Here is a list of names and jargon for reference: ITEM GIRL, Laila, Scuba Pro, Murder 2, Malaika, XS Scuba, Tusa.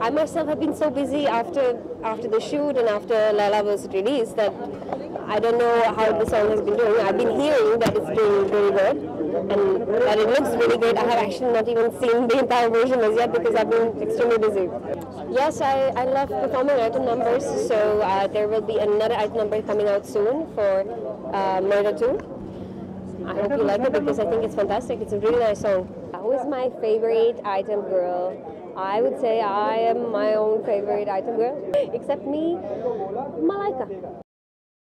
I myself have been so busy after the shoot and after Laila was released that I don't know how the song has been doing. I've been hearing that it's doing very good. And that it looks really good. I have actually not even seen the entire version as yet because I've been extremely busy. Yes, I love performing item numbers, so there will be another item number coming out soon for Murder 2. I hope you like it because I think it's fantastic. It's a really nice song. Who is my favorite item girl? I would say I am my own favorite item girl, except me, Malaika.